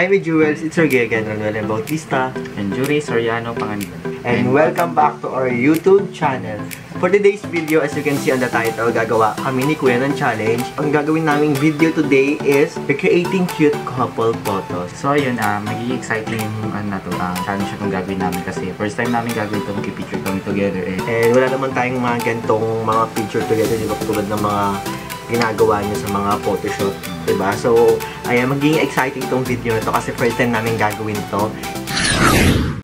Hi, my jewels! It's your girl again, Ranuel M Bautista. And Jury Soriano Panganiban. And welcome back to our YouTube channel. For today's video, as you can see on the title, gagawa kami ni Kuya ng challenge. Ang gagawin naming video today is recreating cute couple photos. So, yun, magiging exciting yung challenge itong gagawin namin kasi first time namin gagawin ito, magpipicture kami together eh. And wala naman tayong mga gantong mga picture together, di ba? Tulad ng mga ginagawa niyo sa mga photoshoot, diba? So, ayan, magiging exciting itong video na to kasi first time namin gagawin to.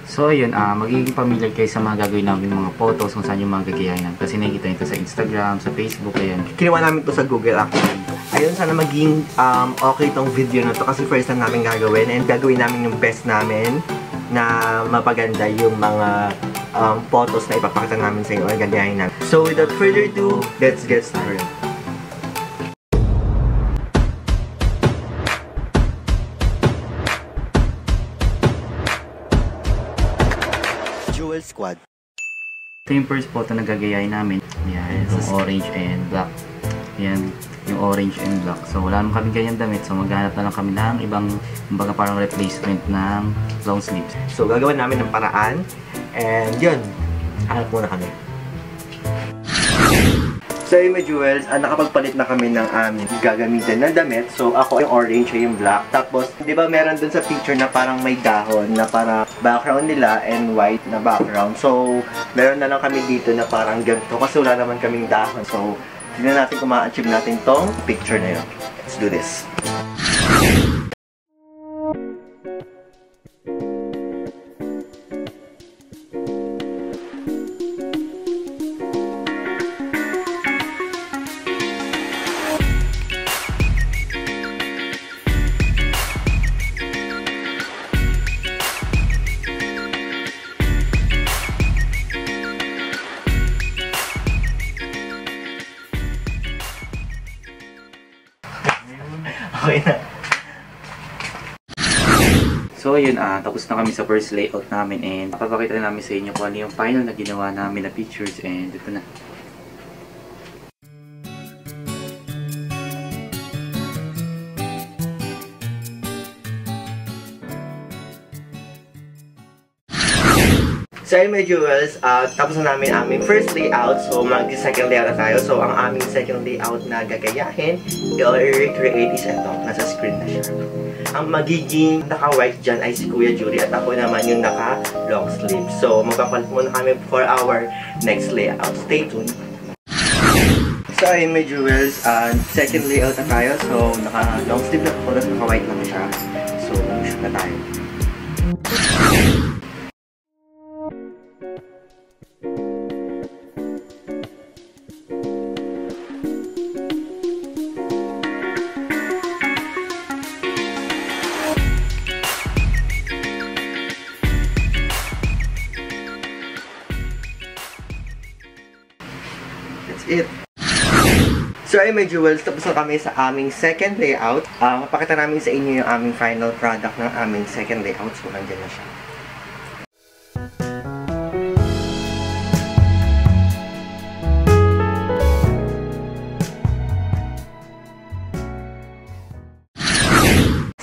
So, yun, magiging familiar kayo sa mga gagawin namin mga photos kung saan yung mga gagayahin namin. Kasi nakikita nyo ito sa Instagram, sa Facebook, ayan. Kinuha namin to sa Google Action. Ayun, sana magiging okay itong video na to kasi first time namin gagawin and gagawin namin yung best namin na mapaganda yung mga photos na ipapakita namin sa inyo at gagayahin namin. So, without further ado, let's get started. Squad. Ito yung first photo na gagayain namin. Ayan, yung orange and black. Ayan, yung orange and black. So, wala naman kami ganyan damit. So, maghanap na lang kami ng ibang, kumbaga parang replacement ng long sleeves. So, gagawin namin ng paraan. And yun, hanap muna kami. So, yung mga jewels, nakapagpalit na kami ng gagamitin na damit. So, ako yung orange, yung black. Tapos, di ba meron dun sa picture na parang may dahon na para background nila and white na background. So, meron na lang kami dito na parang ganito kasi wala naman kaming dahon. So, tignan natin kung ma-achieve natin tong picture na yun. Let's do this. So, yun, tapos na kami sa first layout namin and papakita na namin sa inyo kung ano yung final na ginawa namin na pictures and ito na. So, my jewels, tapos na namin aming first layout. So, mag-second layout na tayo. So, ang aming second layout na gagayahin, i-recreate is ito. Nasa screen na siya. Ang magiging naka-white dyan ay si Kuya Jury at ako naman yung naka-long sleeve. So, magpapalit muna kami for our next layout. Stay tuned. So, my jewels, second layout na tayo. So, naka-long sleeve na ako, tapos naka-white na siya. So, shoot na tayo. It. So, ay my jewels, tapos na kami sa aming second layout. Mapakita namin sa inyo yung aming final product ng aming second layout. So, nandiyan na siya.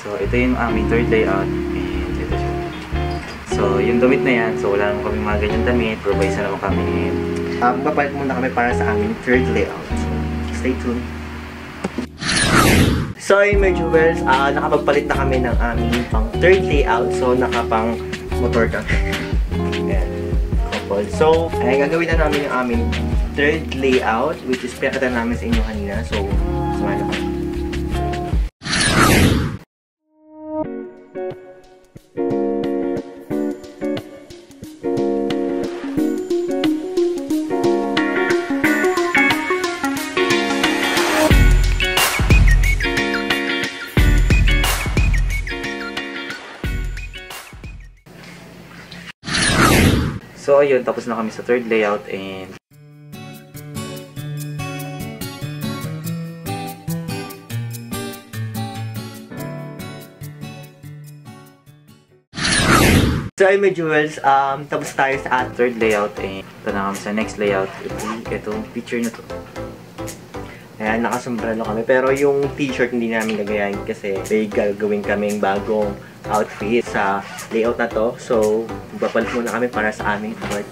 So, ito yung aming third layout. And ito siya. So, yung damit na yan. So, wala naman kami mga ganyan damit. Improvise na naman kami. Papalit muna kami para sa aming third layout. So, stay tuned. So, my jewels, nakapagpalit na kami ng aming pang third layout. So, nakapang motor kami. Couple. So, gagawin na namin yung aming third layout, which is pinakita namin sa inyo kanina. So, sumaya na kami. So, ayun, tapos na kami sa third layout and so, ayun, my jewels, tapos tayo sa third layout and ito na kami sa next layout. Itong picture nyo to. Ayan, nakasombrero kami. Pero yung t-shirt hindi namin gagayain kasi may gagawin kaming bagong outfit sa layout na to. So, bapalit muna kami para sa aming outfit.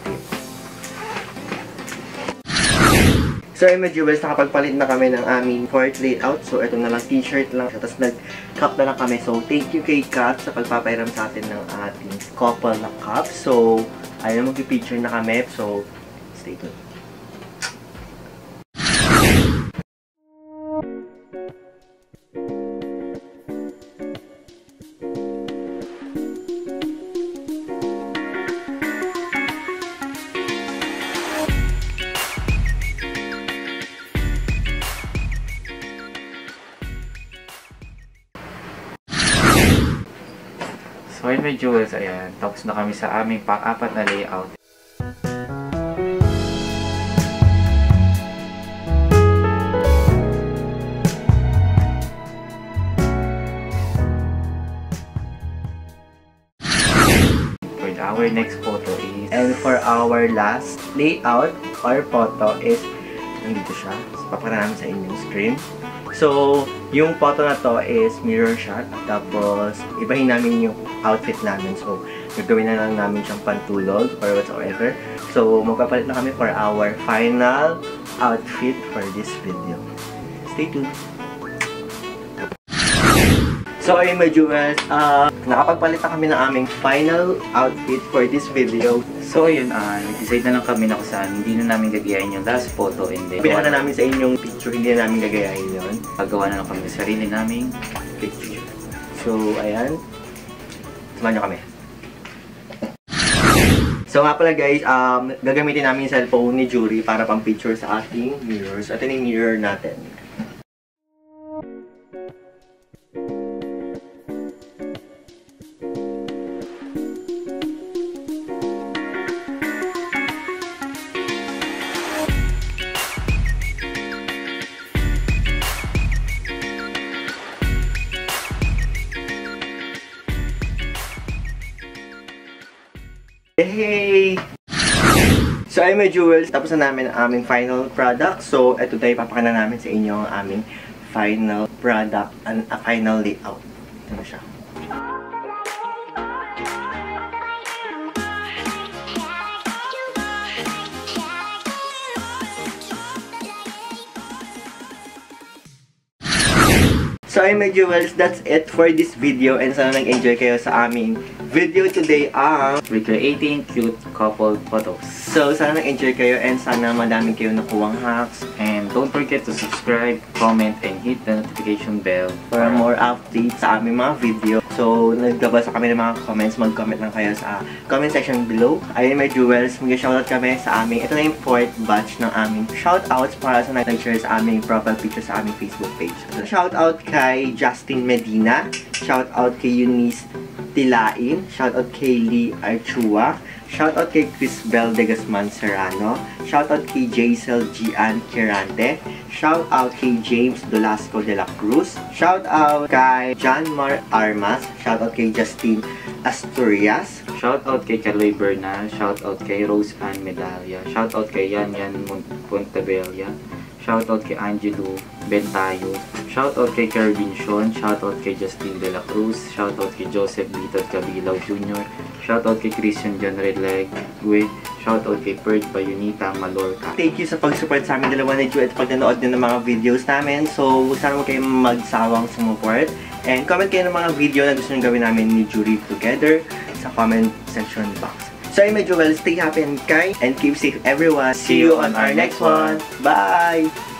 So ayun mga jewels, nakapagpalit na kami ng aming court layout. So ito na lang, t-shirt lang. Tapos nag-cup na lang kami. So thank you kay Kat sa pagpapairam sa atin ng ating couple na cup. So ayun, mag-picture na kami. So stay tuned. So ayun may jewels, ayan, tapos na kami sa aming pang-apat na layout. For our next photo is, and for our last layout or photo is, nandito siya, paparaan sa inyong screen. So, yung photo na to is mirror shot. Tapos, ibahin namin yung outfit namin. So, gagawin na lang namin siyang pantulog or whatsoever. So, magpapalit na kami for our final outfit for this video. Stay tuned! So, ayun mga jewels, nakapagpalit na kami ng aming final outfit for this video. So, ayun, nag-decide na lang kami na kung saan hindi na namin gagayain yung last photo. And then, binahan na namin sa inyong picture, hindi na namin gagayain yun. Paggawa na lang kami ng sarili naming picture. So, ayan. Samahan nyo kami. So, nga pala guys, gagamitin namin yung cellphone ni Jury para pang picture sa ating mirrors. Ito yung mirror natin. Hey! So ay mga jewels, tapos na namin ang aming final product. So eto tayo, papakita namin sa inyo ang aming final product and a final layout. Ito na siya. So ay mga jewels, that's it for this video, and sana nag-enjoy kayo sa aming video today ang recreating cute couple photos. So sana nag-enjoy kayo and sana madami kayo nakuwang hacks. And don't forget to subscribe, comment, and hit the notification bell for more updates sa aming mga video. So nagbabasa kami ng mga comments, mag-comment lang kayo sa comment section below. Ayun mga jewels, mag-shoutout kami sa aming, ito na yung fourth batch ng aming shoutouts para sa nag-share sa aming profile picture sa aming Facebook page. So, shoutout kay Justin Medina, shoutout kay Eunice Tilain, shoutout kay Lee Archua, shoutout kay Chris Bell de Gasman Serrano, shoutout kay Jaisel Gian Quirante, shoutout kay James Dolasco de la Cruz, shoutout kay Janmar Armas, shoutout kay Justin Asturias, shoutout kay Carly Bernal, shoutout kay Rose Ann Medalia, shoutout kay Yan Yan Pontevella, shoutout kay Angelou Bentayo, shoutout kay Kevin Sean, shoutout kay Justin DeLaCruz, shoutout kay Joseph Bitter Cabilao Jr., shoutout kay Christian John Redleg, shoutout kay Purge by Unita, Malorca. Thank you sa pag-support sa amin dalawa na Jew at pag-nanood din ng mga videos namin. So, sana mo kayo magsawang sumuport. And comment kayo ng mga video na gusto nyo gawin namin ni Jury together sa comment section box. So, my jewels, stay happy and kind and keep safe everyone. See you on our next one. Bye!